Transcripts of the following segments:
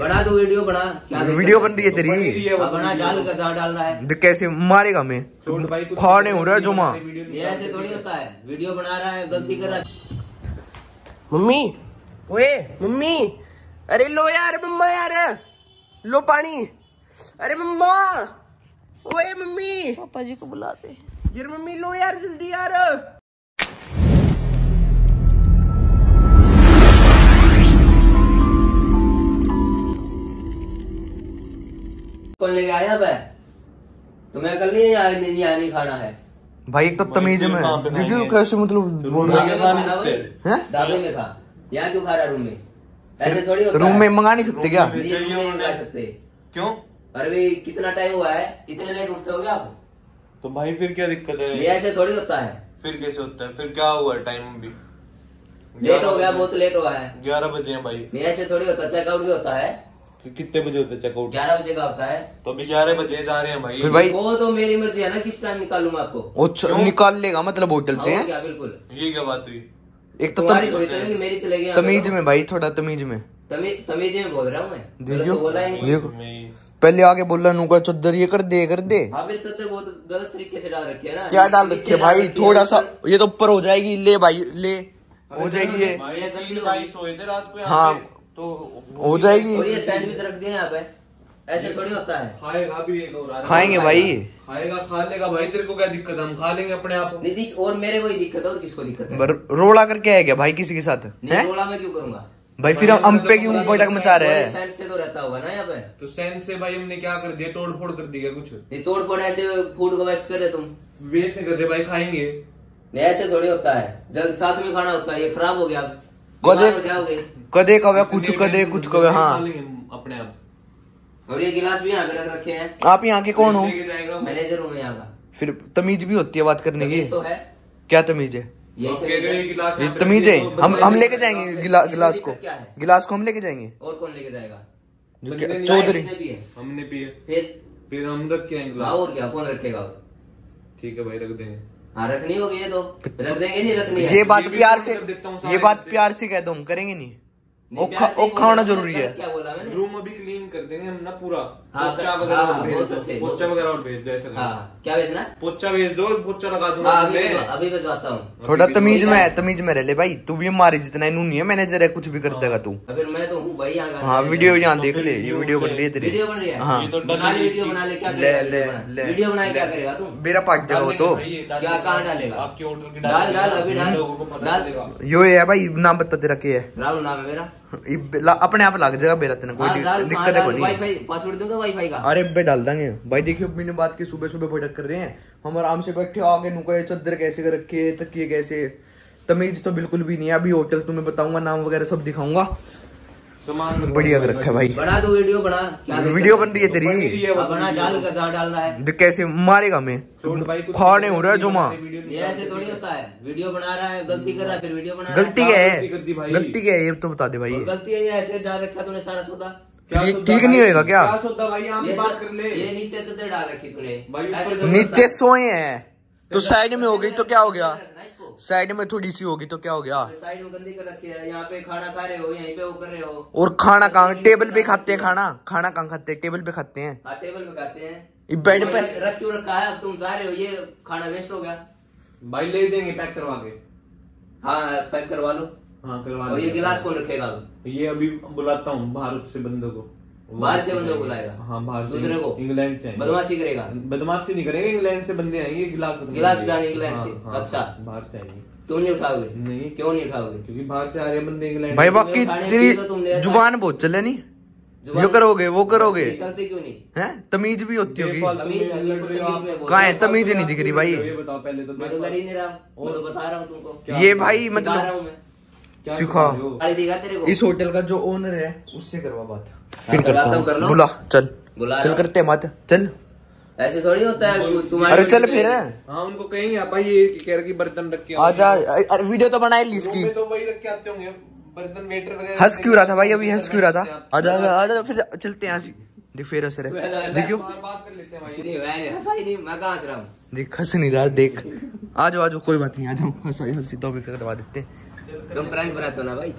बना दो वीडियो, बना क्या वीडियो बन रही है तेरी, बना डाल का डाल रहा है कैसे मारेगा मैं खाने हो रहा है जो माँ, ये ऐसे थोड़ी होता है, वीडियो बना रहा है गलती कर रहा है। मम्मी ओए मम्मी, अरे लो यार मम्मा यार लो पानी, अरे मम्मा ओए मम्मी, पापा जी को बुलाते यार, मम्मी लो यार जल्दी यार। कौन लेके आया भाई, तुम्हें कल नहीं खाना है भाई, एक तो तमीज में वीडियो कैसे मतलब बोल रहा है, ढाबे में खा, यहाँ क्यों खा रहा रूम में, ऐसे थोड़ी होता है, रूम में मंगा नहीं सकते क्या, मंगा सकते क्यों, अरे भाई कितना टाइम हुआ है, इतने लेट उठते हो क्या आप तो भाई, फिर क्या दिक्कत है, ये ऐसे थोड़ी होता है, फिर कैसे होता है, फिर क्या हुआ टाइम भी लेट हो गया, बहुत लेट हुआ है, 11 बजे हैं भाई, नहीं ऐसे थोड़ी होता, चेकआउट भी होता है, कितने बजे होता है चेकआउट, 11 बजे का होता है, तो अभी 11 बजे जा रहे हैं भाई, भाई वो तो मेरी मर्जी है ना किस टाइम निकालूंगा आपको, निकाल लेगा मतलब होटल से क्या, बिल्कुल ये क्या बात हुई, एक तो चलेगी मेरी चलेगी, तमीज में भाई थोड़ा तमीज में, तमीज में बोल रहा हूँ मैं, बोला ही पहले आगे बोलना नूका चद्दर ये कर दे कर दे, चद्दर बहुत गलत तरीके से डाल रखी है ना, क्या डाल रखी है भाई, थोड़ा सा ये तो ऊपर हो जाएगी, ले भाई ले हो जाएगी, हाँ तो हो जाएगी, और ये सैंडविच रख दिए यहाँ पे, ऐसे थोड़ी होता है, खाएगा भी एक और, खाएंगे भाई, खाएगा खा लेगा भाई, तेरे को क्या दिक्कत है, हम खा लेंगे अपने आप, नहीं और मेरे को ही दिक्कत है, और किसको दिक्कत है, रोड़ा करके है क्या भाई किसी के साथ, रोड़ा में क्यों करूंगा भाई, फिर हम पे क्यों बैठक मचा रहे हैं, सेंस से तो रहता होगा ना यहाँ पे, तो सेंस से भाई हमने क्या कर दिया, तोड़ फोड़ कर दिया कुछ, नहीं तोड़ फोड़, ऐसे फूड को वेस्ट कर रहे, तुम वेस्ट नहीं कर रहे भाई, खाएंगे नहीं ऐसे थोड़ी होता है, जल्द साथ में खाना होता है, ये खराब हो गया, कदे कदे कवे कुछ कदे कुछ कवे, हाँ अपने आप, और ये गिलास भी यहाँ पे रख रखे हैं, आप यहाँ के कौन हो, मैनेजर हूँ यहाँ का, फिर तमीज भी होती है बात करने की, क्या तमीज है, ये तमीज है, हम लेके जाएंगे गिलास को, गिलास को हम लेके जाएंगे, और कौन लेके जाएगा, चौधरी हमने पिए, फिर हम रख के आएंगे, और क्या कौन रखेगा, ठीक है भाई रख देंगे, हाँ रखनी होगी ये तो रख देंगे, नहीं रखनी है, ये बात प्यार से कह दो, हम करेंगे नहीं, वो खाना जरूरी है, क्या बोला मैंने, रूम अभी क्लीन कर देंगे हम ना पूरा, पोछा वगैरह और भेज दो, ऐसा क्या भेजना, पोछा भेज दो, पोछा लगा दूंगा अभी भिजवाता हूँ, थोड़ा तमीज में रह ले भाई, तू भी मारे जितना नूनी है, मैनेजर है कुछ भी कर देगा तू, अभी मैं तो हूँ भाई, हाँ वीडियो यहाँ देख ले, ये वीडियो बन रही है तेरी, वीडियो बन रही है, हाँ वीडियो बना ले, वीडियो बना क्या करेगा तू, मेरा पार्ट जाओ तो क्या कहाँ डालेगा, आपके होटल के डाल अभी डाल, यो है भाई नाम बता तेरा क्या है, राहुल नाम है मेरा, अपने आप लग जाएगा बेरा, तेना कोई दिक्कत है, वाईफाई पासवर्ड दूंगा वाईफाई का, अरे बे डाल देंगे भाई, देखियो मैंने बात की, सुबह सुबह बैठक कर रहे हैं हम, आराम से बैठे आगे, नुका चद्दर कैसे कर रखी है, तकिए कैसे, तमीज तो बिल्कुल भी नहीं है, अभी होटल तुम्हें बताऊंगा, नाम वगैरह सब दिखाऊंगा, सामान बढ़िया कर रखा है भाई, बना दो वीडियो, बना क्या वीडियो बन रही है तेरी, बना डाल का डाल रहा है, कैसे मारेगा मैं खाने हो रहा है जो माँ, ये ऐसे थोड़ी होता है, वीडियो बना रहा है गलती कर रहा है, फिर वीडियो बना, गलती क्या है, गलती क्या है ये तो बता दे भाई, गलती है ऐसे डाल रखा तूने सारा सौदा, ठीक नहीं होगा क्या सौदा भाई, यहाँ पे बात कर ले, ये नीचे चद्दर डाल रखी तूने, नीचे सोए है तो साइड में हो गई तो क्या हो गया, साइड में थोड़ी सी होगी तो क्या हो गया, साइड में गंदी कर रखी है, यहाँ पे खाना खा रहे हो, यहीं पे वो कर रहे हो, और खाना कहाँ टेबल पे खाते हैं, खाना कहाँ खाते हैं, टेबल पे खाते हैं, हाँ टेबल पे खाते हैं, बेड पे रख क्यों रखा है, अब तुम जा रहे हो ये खाना वेस्ट हो गया भाई, ले जाएंगे पैक करवा के, हाँ पैक करवा लो, हाँ करवा लो, ये गिलास कौन रखेगा, ये अभी बुलाता हूँ भारत से बंदों को, बाहर से बंदों को लाएगा, हाँ बाहर दूसरे को, इंग्लैंड से बदमाशी करेगा, बदमाशी नहीं करेगा, इंग्लैंड से बंदे आएंगे, गिलास उठाने इंग्लैंड से, अच्छा बाहर से आएंगे, तुम नहीं उठाओगे, नहीं क्यों नहीं उठाओगे, क्योंकि बाहर से आ रहे बंदे इंग्लैंड भाई, बाकी तेरी जुबान बहुत चले नहीं, जो करोगे वो करोगे, चलते क्यों नहीं है, तमीज भी होती होगी, कहाँ है तमीज नहीं दिख रही भाई, ये बताओ पहले तो, मैं तो कर ही नहीं रहा, मैं तो बता रहा हूँ तुमको, ये भाई मतलब सिखा, इस होटल का जो ओनर है उससे करवा बात, फिर करता हूं, कर लो बुला, चल करते हैं बात, चल ऐसे थोड़ी होता है तुम्हारे, अरे चल फिर, हाँ उनको कहेंगे आप भाई ये कह रहे कि बर्तन रख के आजा, अरे वीडियो तो बनाए ली इसकी, तो वही रख के आते होंगे बर्तन, वेटर वगैरह, हंस क्यों रहा था भाई, अभी हंस क्यों रहा था, आजा आजा फिर चलते हैं, देख फिर हंस रहा, देखियो बात कर लेते हैं भाई, नहीं भाई हंसा ही नहीं, मैं कहां हंस रहा हूं, देख हंस नहीं रहा, देख आ जाओ कोई बात नहीं, आ जाओ हंसी तो भी करवा देते हैं, तुम प्रैंक बनाते हो ना भाई,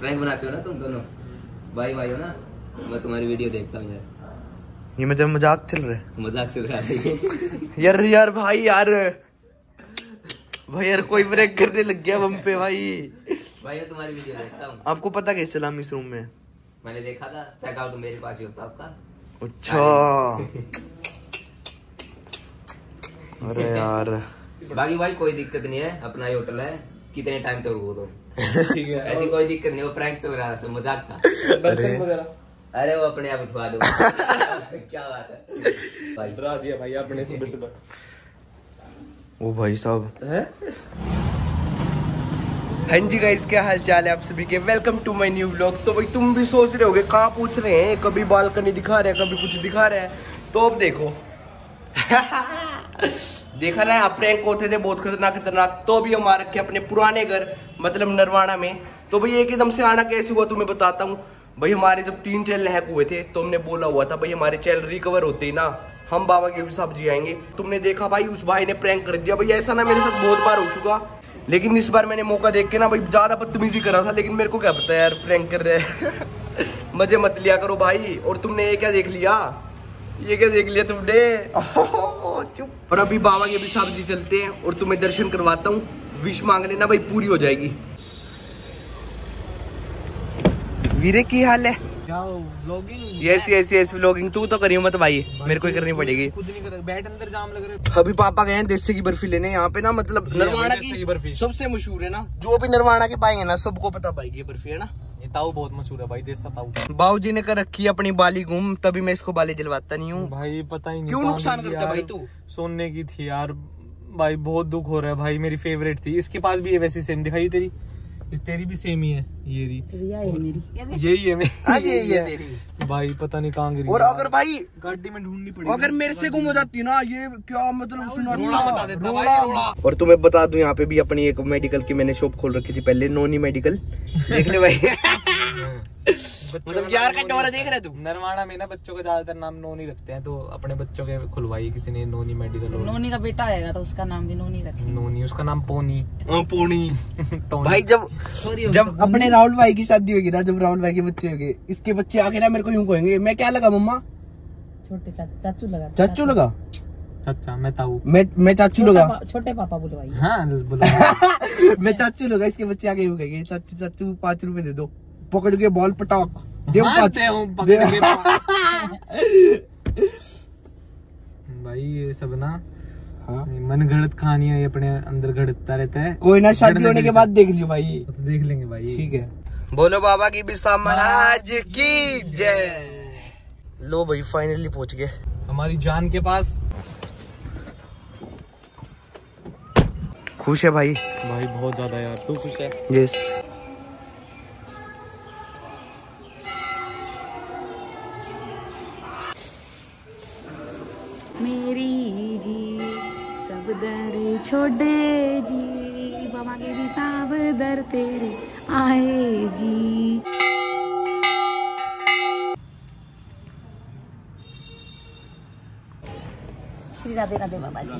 प्रैंक बनाते हो ना तुम दोनों, भाई भाई हो ना, मैं तुम्हारी वीडियो देखता हूँ यार। ये मुझे मजाक चल रहा है, मजाक चल रहा है यार। यार भाई यार, भाई यार कोई ब्रेक करने लग गया बम पे। भाई भाई तुम्हारी वीडियो देखता हूँ। आपको पता कैसे चला इस रूम में? मैंने देखा था, चेकआउट मेरे पास ही होता आपका। अच्छा अरे यार बाकी भाई कोई दिक्कत नहीं है, अपना ही होटल है, कितने टाइम तक रुको तो ठीक है, ऐसी कोई दिक्कत नहीं। वो प्रैंक चल रहा है, मजाक था। अरे वो अपने आप उठवा दो क्या बात है भाई, डरा दिया भाई आपने सुबह सुबह। ओ भाई साहब, हाँ जी गाइस, क्या हाल चाल है आप सभी के। Welcome to my new vlog. तो भाई तुम भी सोच रहे होगे कहाँ पूछ रहे हैं, कभी बालकनी दिखा रहे हैं, कभी कुछ दिखा रहे हैं, तो अब देखो देखा ना, आप प्रैंक होते थे बहुत खतरनाक। तो भी हम आ रखे अपने पुराने घर, मतलब नरवाणा में। तो भाई एकदम से आना कैसे हुआ तुम्हें बताता हूँ। भाई हमारे जब 3 चैनल हैक हुए थे तो हमने बोला हुआ था भाई हमारे चैनल रिकवर होते ही ना हम बाबा के साहब जी आएंगे। तुमने देखा भाई, उस भाई ने प्रैंक कर दिया। भाई ऐसा ना मेरे साथ बहुत बार हो चुका, लेकिन इस बार मैंने मौका देख के ना भाई ज़्यादा बदतमीजी करा था। लेकिन मेरे को क्या पता यार प्रैंक कर रहे हैं मजे मत लिया करो भाई। और तुमने ये क्या देख लिया, ये क्या देख लिया तुमने? चुप। और अभी बाबा के भी साहब जी चलते हैं और तुम्हें दर्शन करवाता हूँ। विश मांग लेना भाई, पूरी हो जाएगी। वीरे की हाल है? यस यस यस व्लॉगिंग तू तो करियो मत भाई, मेरे को ही करनी पड़ेगी। खुद नहीं कर, बैठ अंदर जाम लग रहा। अभी पापा गए हैं देसी की बर्फी लेने। यहाँ पे ना मतलब नरवाणा की बर्फी सबसे मशहूर है ना, जो भी नरवाणा के पाएंगे ना सबको पता पाएगी बर्फी, है ना। ये ताऊ बहुत मशहूर है भाई, देसी ताऊ। बाबू जी ने कर रखी है अपनी बाली गुम, तभी मैं इसको बाली जलवाता नहीं हूँ भाई। पता ही नहीं क्यों नुकसान करता भाई तू। सोने की थी यार भाई, बहुत दुख हो रहा है भाई, मेरी फेवरेट थी। इसके पास भी ये वैसी सेम दिखाई, तेरी तेरी भी सेम ही है, ये यही है मेरी, यही है तेरी भाई। पता नहीं कहाँ गिरी। और अगर भाई गाड़ी में ढूंढनी पड़ी, अगर मेरे से गुम हो जाती ना, ये क्या मतलब सुना। और तुम्हें बता दूं, यहाँ पे भी अपनी एक मेडिकल की मैंने शॉप खोल रखी थी पहले, नोनी मेडिकल। देख ले भाई मतलब यार का डोरा देख रहा तू। नरवाणा में ना बच्चों का ज्यादातर नाम नोनी रखते हैं, तो अपने बच्चों के खुलवाई किसी ने नोनी मेडिकल। नोनी का बेटा आएगा तो उसका नाम भी नोनी रखेंगे। नोनी, उसका नाम पोनी पोनी भाई जब अपने राहुल भाई की शादी होगी ना, जब राहुल भाई के बच्चे होंगे, इसके बच्चे आगे ना मेरे को यूँ कहेंगे, मैं क्या लगा मम्मा? छोटे चाचू लगा, चाचू लगा, चाचा। मैं ताऊ, मैं चाचू लगा, छोटे पापा बुलवाई। हाँ मैं चाचू लगा, इसके बच्चे आगे यूँ कहेंगे चाचू चाचू 5 रुपए दे दो, पकड़ के बॉल पटाख भाई। ये सब ना हाँ? मनगढ़ंत कहानियां ये अपने अंदर गढ़ता रहता है। कोई ना, शादी होने के बाद देख लियो भाई, तो देख लेंगे भाई। ठीक है, बोलो बाबा की बिसा महाराज की जय। लो भाई फाइनली पहुंच गए हमारी जान के पास। खुश है भाई? भाई बहुत ज्यादा यार। तू खुश है? यस। मेरी जी सब दर छोड़े जी, बाबा के भी सब दर तेरे आए जी। श्री राधे राधे बाबा जी।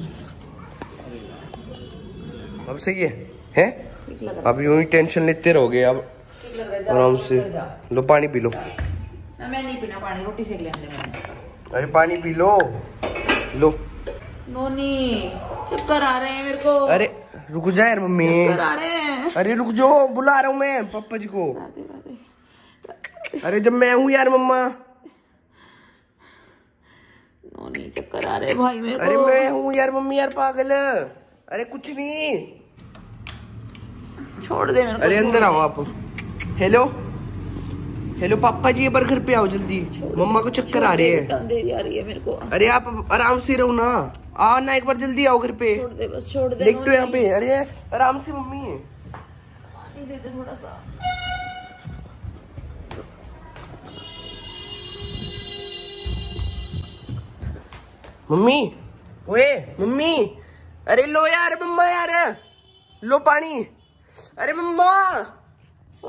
अब सही है? अब यूं ही टेंशन लेते रहोगे, अब आराम से लो पानी पी लो। मैं नहीं पीना पानी, रोटी सेक ले। अरे पानी पी लो। लो नोनी चक्कर आ रहे हैं मेरे को। अरे रुक जा यार मम्मी, चक्कर आ रहे हैं। अरे रुक जो, बुला रहा हूँ मैं पापा जी को। रादे, रादे। अरे जब मैं हूँ यार मम्मा। नोनी चक्कर आ रहे हैं भाई मेरे को। अरे मैं हूँ यार मम्मी, यार पागल। अरे कुछ नहीं, छोड़ दे मेरे को। अरे अंदर आओ आप। हेलो हेलो पापा जी, एक बार घर पे आओ जल्दी, मम्मा को चक्कर आ रही है मेरे को। अरे आप आराम से रहो ना, आओ ना एक बार जल्दी आओ घर पे। छोड़ दे बस, छोड़ दे। देख तो यहाँ पे, अरे आराम से मम्मी। पानी दे दे थोड़ा सा। मम्मी ओए मम्मी, अरे लो यार मम्मा, यार लो पानी। अरे मम्मा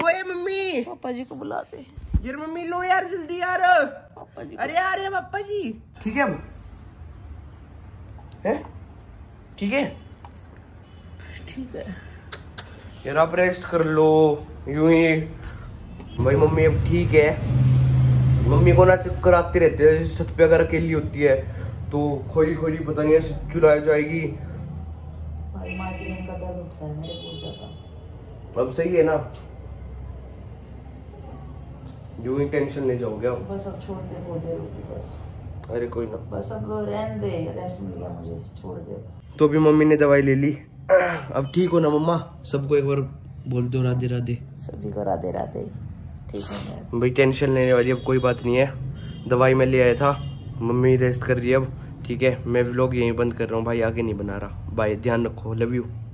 ओए मम्मी, पापा जी को बुलाते। यार मम्मी लो यार जल्दी यार, पापा जी। अरे यार पापा जी ठीक है, ठीक है ठीक है यार। आप रेस्ट कर लो, यूं ही भाई मम्मी अब ठीक है। मम्मी को ना चक्कर आते रहते हैं, जैसे छत पे अगर अकेली होती है तो खोली खोली पता नहीं ऐसे चुला जाएगी। अब सही है ना, जो टेंशन ले जाओगे आप। बस अब छोड़ दे, बहुत देर होगी बस। अरे कोई ना, बस अब रहने दे, रेस्ट मिल गया मुझे, छोड़ दे। तो अभी मम्मी ने दवाई ले ली, अब ठीक हो ना मम्मा? सबको एक बार बोल दो राधे राधे। सभी को राधे राधे। ठीक है भाई, टेंशन लेने वाली अब कोई बात नहीं है। दवाई मैं ले आया था, मम्मी रेस्ट कर रही है अब। ठीक है, मैं व्लॉग यहीं बंद कर रहा हूँ भाई, आगे नहीं बना रहा। बाय, ध्यान रखो, लव यू।